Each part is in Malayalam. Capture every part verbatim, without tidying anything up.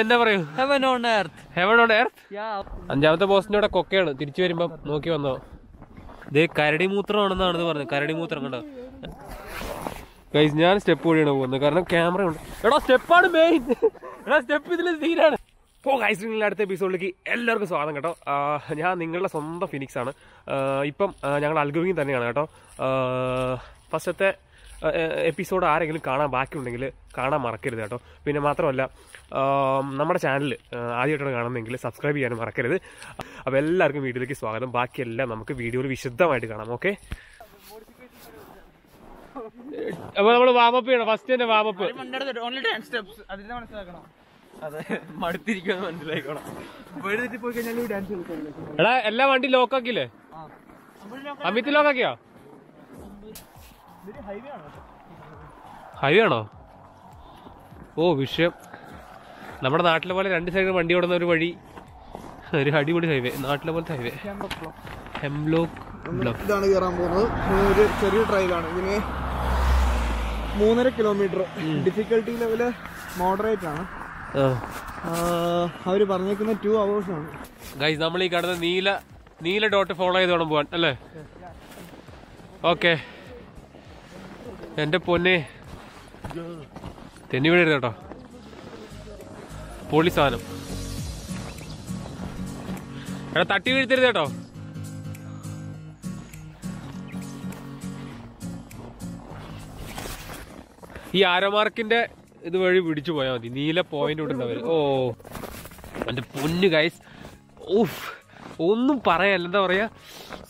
എന്താ പറയൂ heaven on earth heaven on earth അഞ്ചാമത്തെ ബോസിന്റെ കൂടെ കൊക്കയാണ് തിരിച്ചു വരുമ്പോ നോക്കി വന്നോ. ഇത് കരടി മൂത്രമാണെന്നാണ് ഇത് പറഞ്ഞത്. കരടി മൂത്രം കണ്ടോ ഗൈസ്. ഞാൻ സ്റ്റെപ്പ് വഴിയാണ് പോകുന്നത് കാരണം ക്യാമറ ഉണ്ട്. എടാ സ്റ്റെപ്പാണ് മെയിൻ. എടാ സ്റ്റെപ്പ് ഇതിൽ സീനാണ്. അപ്പോൾ ഗൈസ് നിങ്ങളുടെ അടുത്ത എപ്പിസോഡിലേക്ക് എല്ലാവർക്കും സ്വാഗതം കേട്ടോ. ഞാൻ നിങ്ങളുടെ സ്വന്തം ഫിനിക്സ് ആണ്. ഇപ്പം ഞങ്ങൾ അൽഗവിങ് തന്നെയാണ് കേട്ടോ. ഫസ്റ്റത്തെ എപ്പിസോഡ് ആരെങ്കിലും കാണാൻ ബാക്കിയുണ്ടെങ്കിൽ കാണാൻ മറക്കരുത് കേട്ടോ. പിന്നെ മാത്രമല്ല നമ്മുടെ ചാനൽ ആദ്യമായിട്ടാണ് കാണുന്നതെങ്കിൽ സബ്സ്ക്രൈബ് ചെയ്യാനും മറക്കരുത്. അപ്പോൾ എല്ലാവർക്കും വീഡിയോയിലേക്ക് സ്വാഗതം. ബാക്കിയെല്ലാം നമുക്ക് വീഡിയോയിൽ വിശദമായിട്ട് കാണാം. ഓക്കെ അപ്പോൾ നമ്മൾ വാമപ്പ് ചെയ്യണം. ഫസ്റ്റ് തന്നെ വാമപ്പ്. എടാ എല്ലാ വണ്ടി ലോക്കാക്കില്ലേ? അമിത് ലോക്കാക്കിയോ? ഹൈവേ ആണോ? ഓ വിഷയം. നമ്മുടെ നാട്ടിലെ പോലെ രണ്ട് സൈഡിൽ വണ്ടി ഓടുന്ന ഒരു വഴി, ഒരു അടിപൊളി ഹൈവേ. നാട്ടിലെ പോലത്തെ ഹൈവേ ഹെംലോക്ക് ഇതാണ് കയറാൻ പോകുന്നത്. ഒരു ചെറിയ ഡ്രൈവാണ്. ഇതിന് മൂന്നര കിലോമീറ്റർ ഡിഫിക്കൽട്ടി ലെവല് മോഡറേറ്റ് ആണ്. അവർ പറഞ്ഞേക്കുന്ന ടു അവേഴ്സാണ് ഗൈസ്. നമ്മൾ ഈ കാണുന്ന നീല നീല ഡോട്ട് ഫോളോ ചെയ്ത് വേണം പോകാൻ അല്ലേ? ഓക്കെ എൻ്റെ പൊന്നെ തെന്നി വീഴരുത് കേട്ടോ. പൊളി സാധനം. എടാ തട്ടി വീഴ്ത്തരുത് കേട്ടോ. ഈ ആരോ മാർക്കിന്റെ ഇത് വഴി പിടിച്ചു പോയാൽ മതി. നീല പോയിന്റ് ഇടുന്നവര്. ഓ എൻ്റെ പൊന്ന് ഗൈസ്. ഊഫ് ഒന്നും പറയാല്ല. എന്താ പറയാ,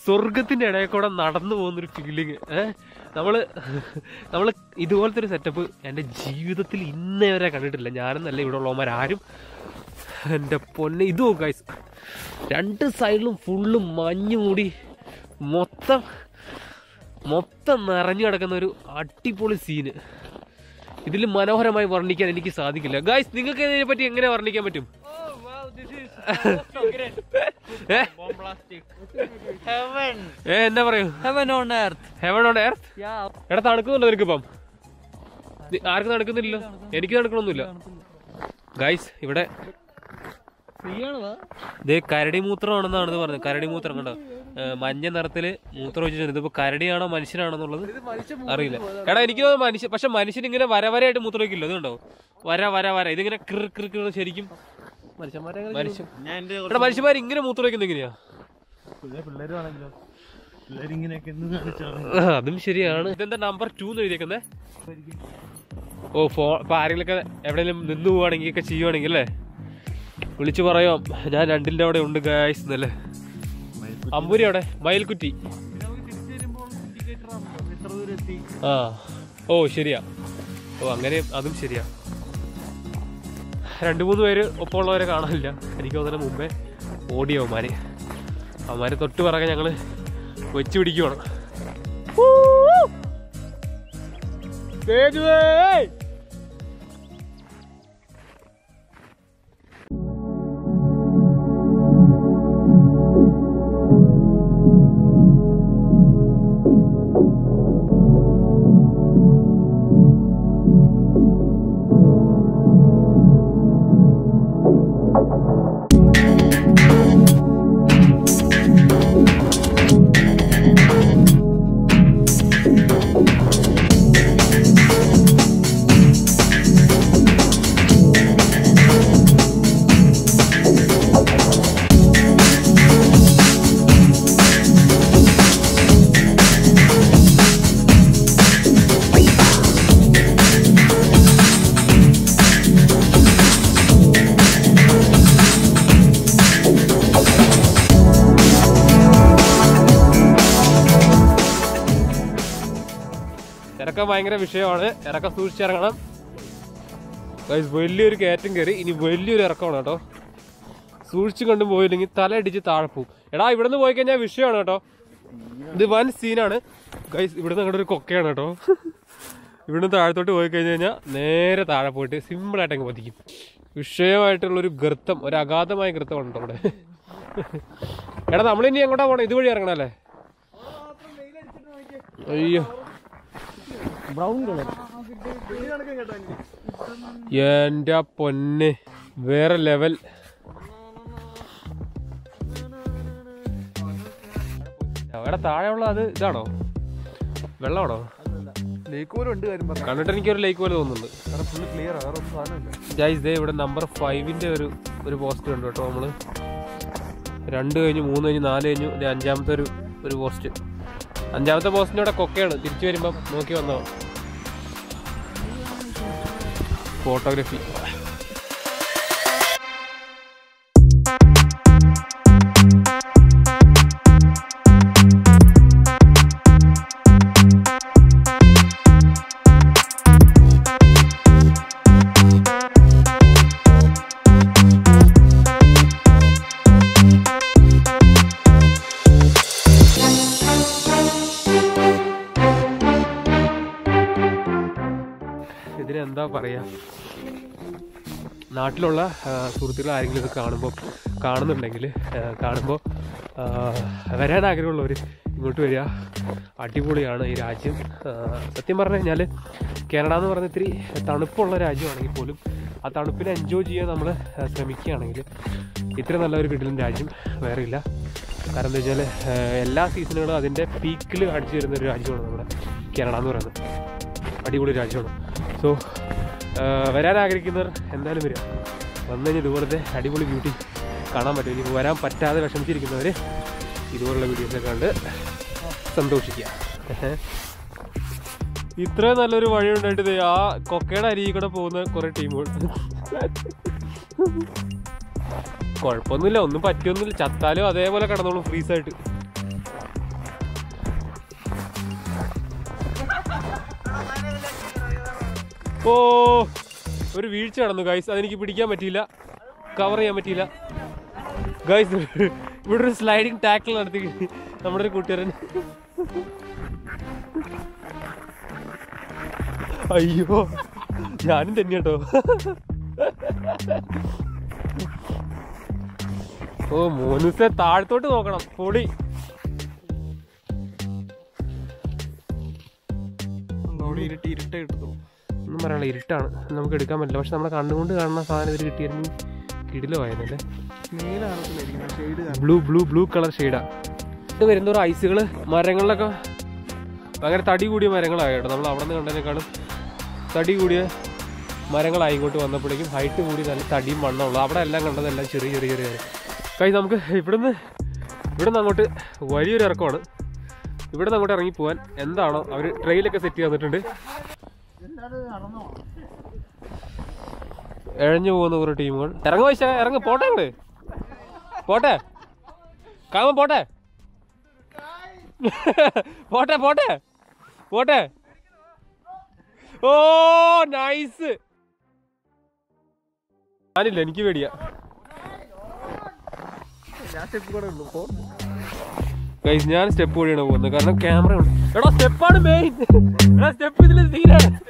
സ്വർഗത്തിന്റെ ഇടയിൽ കൂടെ നടന്നു പോകുന്നൊരു ഫീലിങ്. ഏഹ് നമ്മള് നമ്മള് ഇതുപോലത്തെ ഒരു സെറ്റപ്പ് എൻ്റെ ജീവിതത്തിൽ ഇന്നേ വരെ കണ്ടിട്ടില്ല. ഞാനെന്നല്ല ഇവിടെ ഉള്ളവന്മാരാരും. എൻ്റെ പൊന്നെ ഇത് നോക്കുക ഗൈസ്. രണ്ട് സൈഡിലും ഫുള്ള് മഞ്ഞ് മൂടി മൊത്തം മൊത്തം നിറഞ്ഞു കിടക്കുന്ന ഒരു അടിപൊളി സീന്. ഇതിൽ മനോഹരമായി വർണ്ണിക്കാൻ എനിക്ക് സാധിക്കില്ല ഗൈസ്. നിങ്ങൾക്ക് ഇതിനെ പറ്റി എങ്ങനെ വർണ്ണിക്കാൻ പറ്റും? എന്താ പറയൂ heaven on earth heaven on earth. എടാ തണുക്കുന്നുണ്ടോ നിനക്കിപ്പം? ആർക്കും തണുക്കുന്നില്ലല്ലോ. എനിക്ക് തണുക്കണമൊന്നുമില്ല ഗൈസ്. ഇവിടെ ഇത് കരടി മൂത്രമാണെന്നാണ് ഇത് പറഞ്ഞത്. കരടി മൂത്രം കണ്ടോ മഞ്ഞ നിറത്തില് മൂത്രം ഒഴിച്ചിട്ടുണ്ട്. ഇതിപ്പോ കരടിയാണോ മനുഷ്യനാണോ എന്നുള്ളത് അറിയില്ല. എടാ എനിക്ക് മനുഷ്യ, പക്ഷെ മനുഷ്യൻ ഇങ്ങനെ വരവരയായിട്ട് മൂത്രം ഒഴിക്കില്ല. ഇത് കണ്ടോ വര വര വര. ഇതിങ്ങനെ കിർ കിർ കിർ. ശരിക്കും മനുഷ്യന്മാരെ മനുഷ്യന്മാർ ഇങ്ങനെ മൂത്രം ഒഴിക്കുന്നത് എങ്ങനെയാ? അതും ശരിയാണ്. ഇതെന്താ നമ്പർ ടൂ എന്ന് എഴുതിയേക്കുന്നത്? ഓ ഫോ ഇപ്പൊ ആരെങ്കിലൊക്കെ എവിടെയെങ്കിലും നിന്ന് പോവാണെങ്കിൽ ഒക്കെ ചെയ്യുവാണെങ്കിൽ അല്ലേ വിളിച്ചു പറയാം. ഞാൻ രണ്ടിൻ്റെ അവിടെ ഉണ്ട് ഗൈസ്. എന്നല്ലേ അമ്പൂരി അവിടെ മയിൽക്കുറ്റി. ആ ഓ ശരിയാ. ഓ അങ്ങനെ അതും ശരിയാ. രണ്ട് മൂന്ന് പേര് ഒപ്പമുള്ളവരെ കാണാനില്ല. എനിക്ക് അതിന് മുമ്പേ ഓടി അവന്മാര് അവന്മാരെ തൊട്ട് പിറകെ ഞങ്ങൾ വെച്ച് പിടിക്കുവാണ്. ഭയങ്കര വിഷയമാണ്. ഇറക്കം സൂക്ഷിച്ചിറങ്ങണം. വലിയൊരു കയറ്റം കയറി ഇനി വലിയൊരു ഇറക്കമാണ് കേട്ടോ. സൂക്ഷിച്ചു കണ്ടും പോയില്ലെങ്കിൽ തല ഇടിച്ച് താഴെ പോവും. എടാ ഇവിടുന്ന് പോയി കഴിഞ്ഞാൽ വിഷയമാണ് കേട്ടോ. ഇത് വൻ സീനാണ് ഗൈസ്. ഇവിടുന്ന് അങ്ങോട്ട് ഒരു കൊക്കയാണ് കേട്ടോ. ഇവിടുന്ന് താഴത്തോട്ട് പോയി കഴിഞ്ഞ് കഴിഞ്ഞാൽ നേരെ താഴെ പോയിട്ട് സിമ്പിളായിട്ട് അങ്ങ് പതിക്കും. വിഷയമായിട്ടുള്ളൊരു ഗർത്തം, ഒരു അഗാധമായ ഗർത്തമാണ് കേട്ടോ അവിടെ. എടാ നമ്മളിനി എങ്ങോട്ടാ പോകണം? ഇതുവഴി ഇറങ്ങണം അല്ലേ? അയ്യോ ബ്രൗൺ കളർ എൻ്റെ പൊന്ന് വേറെ ലെവൽ. അവിടെ താഴെയുള്ള അത് ഇതാണോ, വെള്ളമാണോ? കണ്ടിട്ട് എനിക്കൊരു ലേക്ക് പോലെ തോന്നുന്നുണ്ട്. ഗൈസ് ദേ ഇവിടെ നമ്പർ ഫൈവിൻ്റെ ഒരു ഒരു പോസ്റ്റ് ഉണ്ട് കേട്ടോ. നമ്മൾ രണ്ട് കഴിഞ്ഞു, മൂന്ന് കഴിഞ്ഞു, നാല് കഴിഞ്ഞു, അഞ്ചാമത്തെ ഒരു ഒരു പോസ്റ്റ്. അഞ്ചാമത്തെ പോസ്റ്റിൻ്റെ ഇവിടെ കൊക്കയാണ്. തിരിച്ചു വരുമ്പം നോക്കി വന്നോ ഫോട്ടോഗ്രാഫി. ഇതിനെന്താ പറയുക, നാട്ടിലുള്ള സുഹൃത്തുക്കൾ ആരെങ്കിലും ഇത് കാണുമ്പോൾ കാണുന്നുണ്ടെങ്കിൽ കാണുമ്പോൾ വരാൻ ആഗ്രഹമുള്ളവർ ഇങ്ങോട്ട് വരിക. അടിപൊളിയാണ് ഈ രാജ്യം. സത്യം പറഞ്ഞു കഴിഞ്ഞാൽ കാനഡ എന്ന് പറഞ്ഞ ഇത്തിരി തണുപ്പുള്ള രാജ്യമാണെങ്കിൽ പോലും ആ തണുപ്പിനെ എൻജോയ് ചെയ്യാൻ നമ്മൾ ശ്രമിക്കുകയാണെങ്കിൽ ഇത്ര നല്ലൊരു കിടിലൻ രാജ്യം വേറെ ഇല്ല. കാരണം എന്താ വെച്ചാൽ എല്ലാ സീസണുകളും അതിൻ്റെ പീക്കിൽ അടിച്ചു വരുന്നൊരു രാജ്യമാണ് നമ്മുടെ കാനഡ എന്ന് പറയുന്നത്. അടിപൊളി രാജ്യമാണ്. സോ വരാൻ ആഗ്രഹിക്കുന്നവർ എന്തായാലും വരിക. വന്നു കഴിഞ്ഞാൽ ഇതുപോലത്തെ അടിപൊളി ബ്യൂട്ടി കാണാൻ പറ്റും. ഇനി വരാൻ പറ്റാതെ വിഷമിച്ചിരിക്കുന്നവർ ഇതുപോലുള്ള വീഡിയോസൊക്കെ കണ്ട് സന്തോഷിക്കുക. ഇത്രയും നല്ലൊരു വഴി ഉണ്ടായിട്ട് ആ കൊക്കയുടെ അരികിൽ കൂടെ പോകുന്ന കുറേ ടീമുകളുണ്ട്. കുഴപ്പമൊന്നുമില്ല, ഒന്നും പറ്റിയൊന്നുമില്ല. ചത്താലും അതേപോലെ കിടന്നോളൂ ഫ്രീസായിട്ട്. ഓ, ഒരു വീഴ്ച നടന്നു ഗൈസ്. അതെനിക്ക് പിടിക്കാൻ പറ്റിയില്ല, കവർ ചെയ്യാൻ പറ്റിയില്ല ഗൈസ്. ഇവിടെ ഒരു സ്ലൈഡിങ് ടാക്കിൾ നടത്തി നമ്മുടെ ഒരു കൂട്ടുകാരൻ. അയ്യോ, ഞാനും തന്നെ കേട്ടോ. ഓ മോനുസെ, താഴത്തോട്ട് നോക്കണം. പൊളി ഇരുട്ടി ഇരുട്ട കിട്ടുന്നു ഒന്നും പറയാനുള്ള. ഇരുട്ടാണ്, നമുക്ക് എടുക്കാൻ പറ്റില്ല. പക്ഷെ നമ്മുടെ കണ്ണുകൊണ്ട് കാണുന്ന സാധനം ഇതിൽ കിട്ടിയിരുന്നെങ്കിൽ കിടിലമായിരുന്നല്ലേ. ബ്ലൂ ബ്ലൂ ബ്ലൂ കളർ ഷെയ്ഡാണ്. ഇത് വരുന്നൊരു ഐസുകൾ മരങ്ങളിലൊക്കെ ഭയങ്കര തടി കൂടിയ മരങ്ങളായി കേട്ടോ. നമ്മൾ അവിടെ നിന്ന് കണ്ടതിനേക്കാളും തടി കൂടിയ മരങ്ങളായി ഇങ്ങോട്ട് വന്നപ്പോഴേക്കും. ഹൈറ്റ് കൂടി നല്ല തടിയും മണ്ണുള്ളൂ. അവിടെ എല്ലാം കണ്ടതെല്ലാം ചെറിയ ചെറിയ ചെറിയ കാര്യം. നമുക്ക് ഇവിടുന്ന് ഇവിടുന്ന് അങ്ങോട്ട് വലിയൊരു ഇറക്കമാണ്. ഇവിടെ നിന്ന് അങ്ങോട്ട് ഇറങ്ങിപ്പോവാൻ എന്താണോ അവർ ട്രെയിലൊക്കെ സെറ്റ് ചെയ്ത് തന്നിട്ടുണ്ട്. എഴഞ്ഞു പോകുന്ന കുറെ ടീമുകൾ. ഇറങ്ങും പൈസ, ഇറങ്ങും. പോട്ടെ ഇങ്ങോട്ട് പോട്ടെ, കാണുമ്പോ പോട്ടെ പോട്ടെ പോട്ടെ പോട്ടെ. ഓ നൈസ്. ഞാനില്ല, എനിക്ക് പേടിയാ. ഞാൻ സ്റ്റെപ്പ് കൂടിയാണ് പോകുന്നത്, കാരണം ക്യാമറ ഉണ്ട്. എടാ സ്റ്റെപ്പാണ് മെയിൻ. എടാ സ്റ്റെപ്പ് ഇതിൽ തീരാണ്.